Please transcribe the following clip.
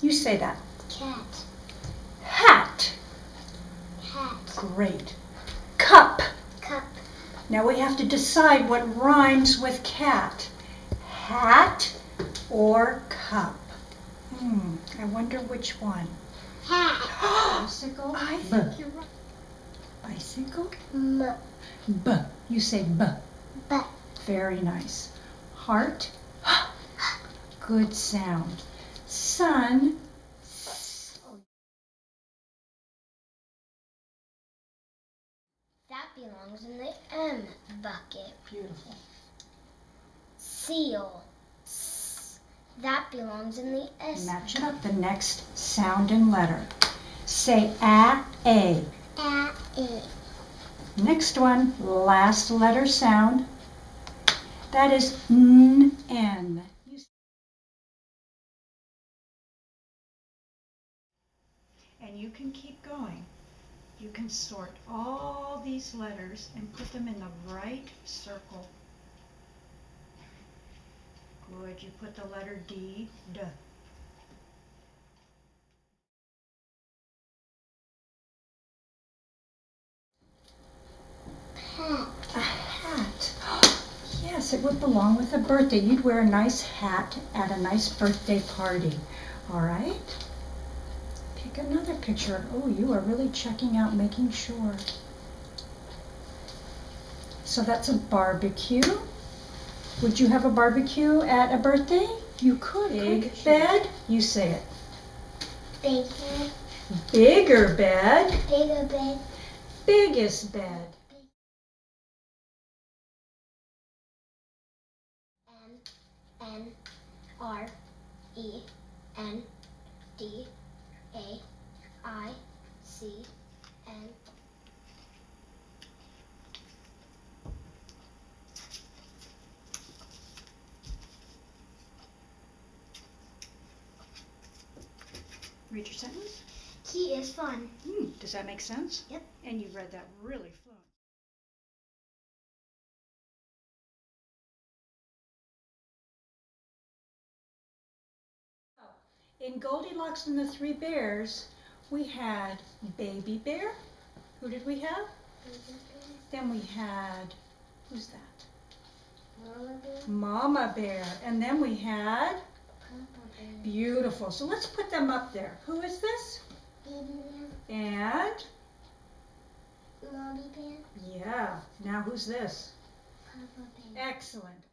You say that. Cat. Hat. Hat. Great. Cup. Cup. Now we have to decide what rhymes with cat. Hat or cup? I wonder which one. Hat. Bicycle. I think you're right. Bicycle? M. B. You say b. B. Very nice. Heart. Good sound. Sun. That belongs in the M bucket. Beautiful. Seal. That belongs in the S. Match it up the next sound and letter. Say a. A. A. A. Next one, last letter sound. That is N. N. And you can keep going. You can sort all these letters and put them in the right circle. Good, you put the letter D, D. Hat. A hat. Yes, it would belong with a birthday. You'd wear a nice hat at a nice birthday party. All right? Pick another picture. Oh, you are really checking out, making sure. So that's a barbecue. Would you have a barbecue at a birthday? You could. Big bed. You say it. Bigger. Bigger bed. Bigger bed. Biggest bed. M-N-R-E-N-D-A-I-C-N. Read your sentence. Key is fun. Does that make sense? Yep. And you read that really fluent. In Goldilocks and the Three Bears, we had Baby Bear. Who did we have? Then we had, who's that? Mama Bear. Mama Bear. And then we had? Papa Bear. Beautiful. So let's put them up there. Who is this? Baby Bear. And? Mommy Bear. Yeah. Now who's this? Papa Bear. Excellent.